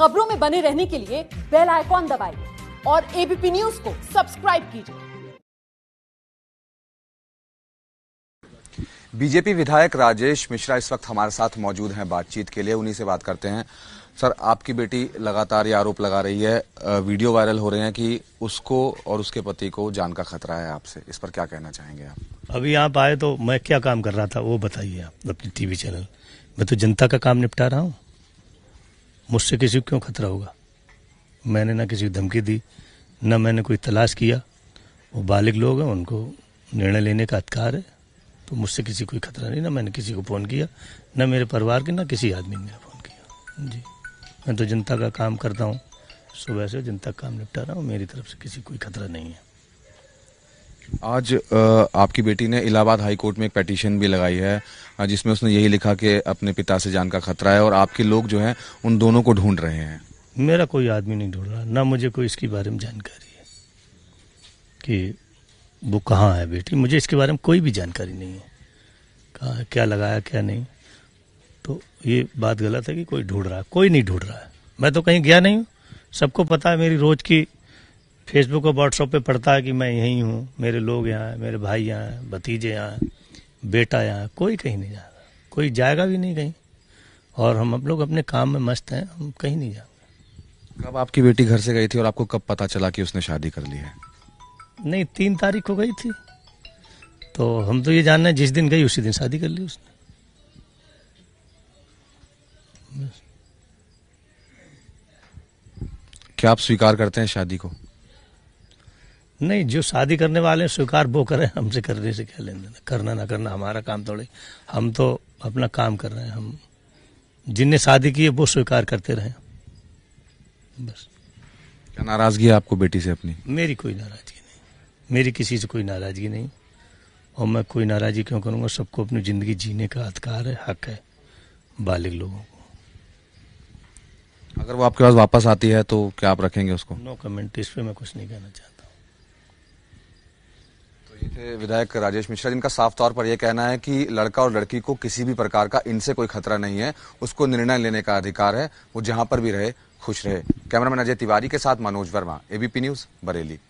खबरों में बने रहने के लिए बेल आइकॉन दबाइए और एबीपी न्यूज़ को सब्सक्राइब कीजिए। बीजेपी विधायक राजेश मिश्रा इस वक्त हमारे साथ मौजूद हैं बातचीत के लिए, उन्हीं से बात करते हैं। सर, आपकी बेटी लगातार ये आरोप लगा रही है, वीडियो वायरल हो रहे हैं कि उसको और उसके पति को जान का खतरा है आपसे, इस पर क्या कहना चाहेंगे आप? अभी आप आए तो मैं क्या काम कर रहा था वो बताइए आप, अपने टीवी चैनल। मैं तो जनता का काम निपटा रहा हूँ, मुझसे किसी को क्यों खतरा होगा? मैंने ना किसी को धमकी दी, ना मैंने कोई तलाश किया। वो बालिग लोग हैं, उनको निर्णय लेने का अधिकार है, तो मुझसे किसी कोई खतरा नहीं। ना मैंने किसी को फ़ोन किया, ना मेरे परिवार के, ना किसी आदमी ने मेरा फ़ोन किया। जी, मैं तो जनता का काम करता हूँ, सुबह से जनता का काम निपटा रहा हूँ, मेरी तरफ से किसी कोई खतरा नहीं है। आज आपकी बेटी ने इलाहाबाद हाई कोर्ट में एक पिटीशन भी लगाई है जिसमें उसने यही लिखा कि अपने पिता से जान का खतरा है, और आपके लोग जो हैं उन दोनों को ढूंढ रहे हैं। मेरा कोई आदमी नहीं ढूंढ रहा, ना मुझे कोई इसके बारे में जानकारी है कि वो कहाँ है बेटी, मुझे इसके बारे में कोई भी जानकारी नहीं है, कहाँ क्या लगाया क्या नहीं। तो ये बात गलत है कि कोई ढूंढ रहा है, कोई नहीं ढूंढ रहा है। मैं तो कहीं गया नहीं हूँ, सबको पता है, मेरी रोज की फेसबुक और व्हाट्सएप पे पड़ता है कि मैं यहीं हूँ, मेरे लोग यहाँ हैं, मेरे भाई यहाँ हैं, भतीजे यहाँ हैं, बेटा यहाँ है। कोई कहीं नहीं जा रहा, कोई जाएगा भी नहीं कहीं, और हम अब लोग अपने काम में मस्त हैं, हम कहीं नहीं जाएंगे। कब आपकी बेटी घर से गई थी और आपको कब पता चला कि उसने शादी कर ली है? नहीं, 3 तारीख को गई थी, तो हम तो ये जानना है जिस दिन गई उसी दिन शादी कर ली उसने। क्या आप स्वीकार करते हैं शादी को? नहीं, जो शादी करने वाले हैं स्वीकार वो करें, हमसे करने से क्या लेना देना, करना ना करना हमारा काम थोड़े। हम तो अपना काम कर रहे हैं, हम जिनने शादी की है वो स्वीकार करते रहे, बस। क्या नाराजगी है आपको बेटी से अपनी? मेरी कोई नाराजगी नहीं, मेरी किसी से कोई नाराजगी नहीं, और मैं कोई नाराजगी क्यों करूँगा? सबको अपनी ज़िंदगी जीने का अधिकार है, हक है, बालिग लोगों को। अगर वो आपके पास वापस आती है तो क्या आप रखेंगे उसको? नो कमेंट, इस पर मैं कुछ नहीं कहना चाहता। विधायक राजेश मिश्रा, जिनका साफ तौर पर यह कहना है कि लड़का और लड़की को किसी भी प्रकार का इनसे कोई खतरा नहीं है, उसको निर्णय लेने का अधिकार है, वो जहां पर भी रहे खुश रहे। कैमरामैन अजय तिवारी के साथ मनोज वर्मा, एबीपी न्यूज़, बरेली।